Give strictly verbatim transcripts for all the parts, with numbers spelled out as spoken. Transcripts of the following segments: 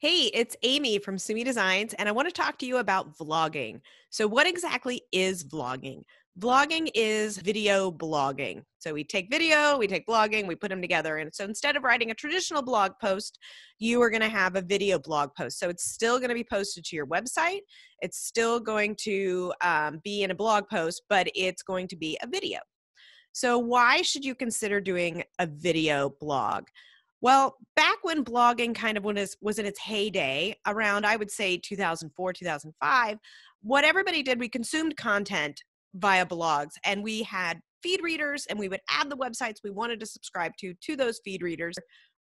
Hey, it's Amy from Sumi Designs, and I want to talk to you about vlogging. So what exactly is vlogging? Vlogging is video blogging. So we take video, we take blogging, we put them together. And so instead of writing a traditional blog post, you are going to have a video blog post. So it's still going to be posted to your website. It's still going to um, be in a blog post, but it's going to be a video. So why should you consider doing a video blog? Well, back when blogging kind of was in its heyday, around, I would say, two thousand four, two thousand five, what everybody did, we consumed content via blogs, and we had feed readers, and we would add the websites we wanted to subscribe to to those feed readers.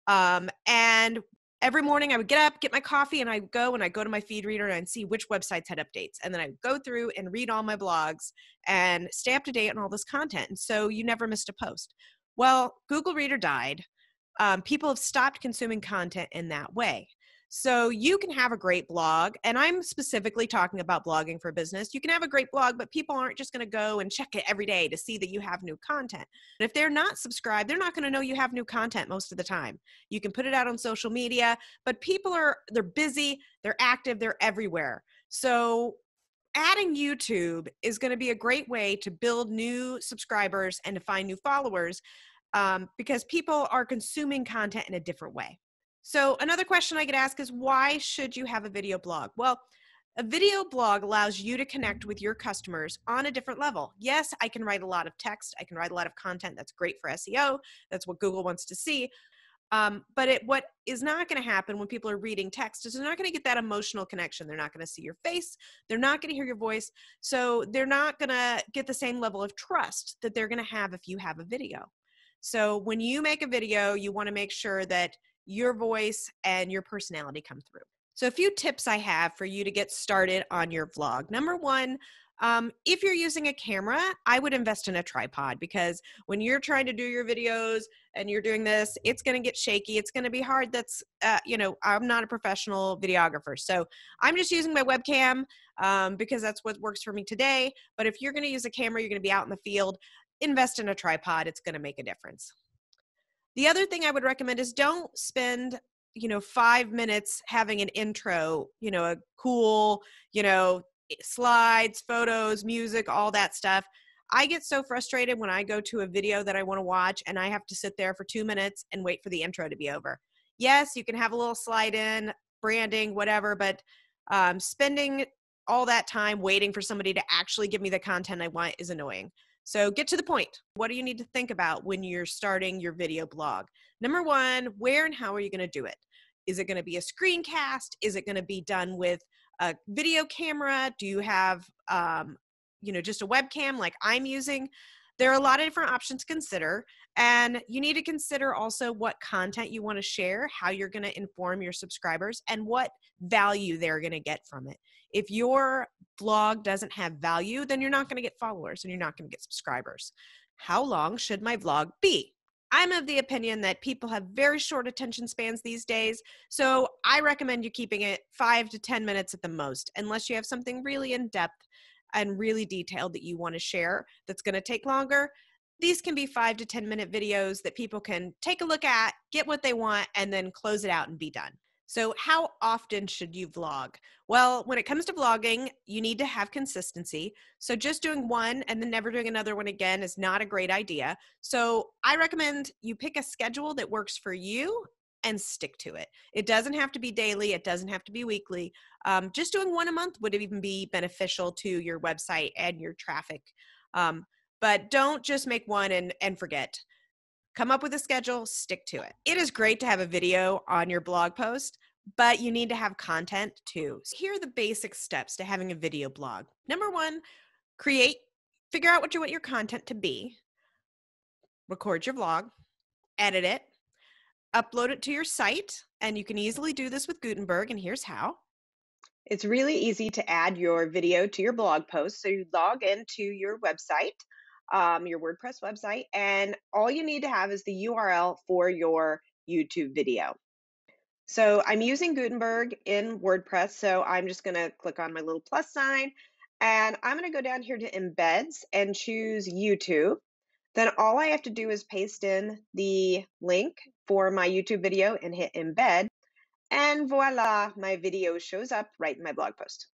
Um, and every morning I would get up, get my coffee, and I would go and I go to my feed reader and I'd see which websites had updates. And then I would go through and read all my blogs and stay up to date on all this content. And so you never missed a post. Well, Google Reader died. Um, people have stopped consuming content in that way. So you can have a great blog, and I'm specifically talking about blogging for business. You can have a great blog, but people aren't just going to go and check it every day to see that you have new content. And if they're not subscribed, they're not going to know you have new content most of the time. You can put it out on social media, but people are, they're busy, they're active, they're everywhere. So adding YouTube is going to be a great way to build new subscribers and to find new followers um, because people are consuming content in a different way. So another question I get asked is, why should you have a video blog? Well, a video blog allows you to connect with your customers on a different level. Yes, I can write a lot of text. I can write a lot of content. That's great for S E O. That's what Google wants to see. Um, but it, what is not going to happen when people are reading text is they're not going to get that emotional connection. They're not going to see your face. They're not going to hear your voice. So they're not going to get the same level of trust that they're going to have if you have a video. So when you make a video, you want to make sure that your voice and your personality come through. So a few tips I have for you to get started on your vlog. Number one, um, if you're using a camera, I would invest in a tripod, because when you're trying to do your videos and you're doing this, it's going to get shaky. It's going to be hard. That's, uh, you know, I'm not a professional videographer, so I'm just using my webcam um, because that's what works for me today. But if you're going to use a camera, you're going to be out in the field, invest in a tripod. It's going to make a difference. The other thing I would recommend is don't spend, you know, five minutes having an intro, you know, a cool, you know, slides, photos, music, all that stuff. I get so frustrated when I go to a video that I want to watch and I have to sit there for two minutes and wait for the intro to be over. Yes, you can have a little slide in, branding, whatever, but um, spending all that time waiting for somebody to actually give me the content I want is annoying. So get to the point. What do you need to think about when you're starting your video blog? Number one, where and how are you going to do it? Is it going to be a screencast? Is it going to be done with a video camera? Do you have, um, you know, just a webcam like I'm using? There are a lot of different options to consider, and you need to consider also what content you want to share, how you're going to inform your subscribers, and what value they're going to get from it. If your blog doesn't have value, then you're not going to get followers and you're not going to get subscribers. How long should my vlog be? I'm of the opinion that people have very short attention spans these days, so I recommend you keeping it five to ten minutes at the most, unless you have something really in-depth and really detailed that you want to share that's going to take longer. These can be five to ten minute videos that people can take a look at, get what they want, and then close it out and be done. So how often should you vlog? Well, when it comes to vlogging, you need to have consistency. So just doing one and then never doing another one again is not a great idea. So I recommend you pick a schedule that works for you and stick to it. It doesn't have to be daily. It doesn't have to be weekly. Um, just doing one a month would even be beneficial to your website and your traffic. Um, but don't just make one and, and forget. Come up with a schedule, stick to it. It is great to have a video on your blog post, but you need to have content too. So here are the basic steps to having a video blog. Number one, create, figure out what you want your content to be, record your vlog, edit it, upload it to your site, and you can easily do this with Gutenberg, and here's how. It's really easy to add your video to your blog post. So you log into your website, um, your WordPress website, and all you need to have is the U R L for your YouTube video. So I'm using Gutenberg in WordPress, so I'm just going to click on my little plus sign, and I'm going to go down here to Embeds and choose YouTube. Then all I have to do is paste in the link for my YouTube video and hit embed. And voila, my video shows up right in my blog post.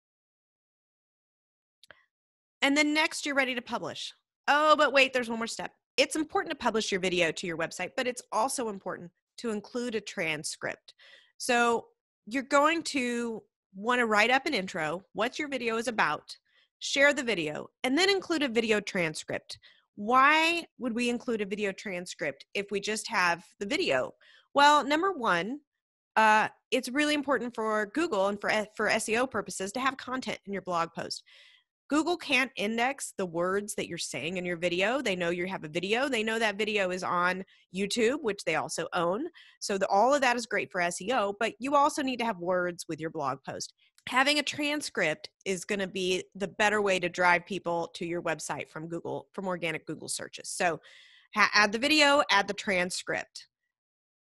And then next, you're ready to publish. Oh, but wait, there's one more step. It's important to publish your video to your website, but it's also important to include a transcript. So you're going to want to write up an intro, what your video is about, share the video, and then include a video transcript. Why would we include a video transcript if we just have the video? Well, number one, uh, it's really important for Google and for, for S E O purposes to have content in your blog post. Google can't index the words that you're saying in your video. They know you have a video. They know that video is on YouTube, which they also own. So the, all of that is great for S E O, but you also need to have words with your blog post. Having a transcript is going to be the better way to drive people to your website from Google, from organic Google searches. So add the video, add the transcript.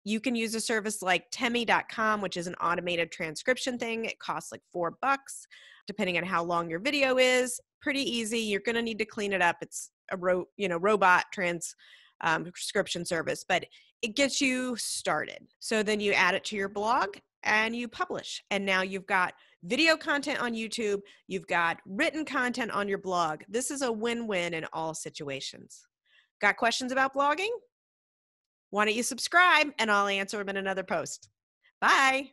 You can use a service like Temi dot com, which is an automated transcription thing. It costs like four bucks, depending on how long your video is. Pretty easy. You're going to need to clean it up. It's a ro- you know, robot trans um, transcription service, but it gets you started. So then you add it to your blog and you publish. And now you've got video content on YouTube. You've got written content on your blog. This is a win-win in all situations. Got questions about blogging? Why don't you subscribe, and I'll answer them in another post. Bye.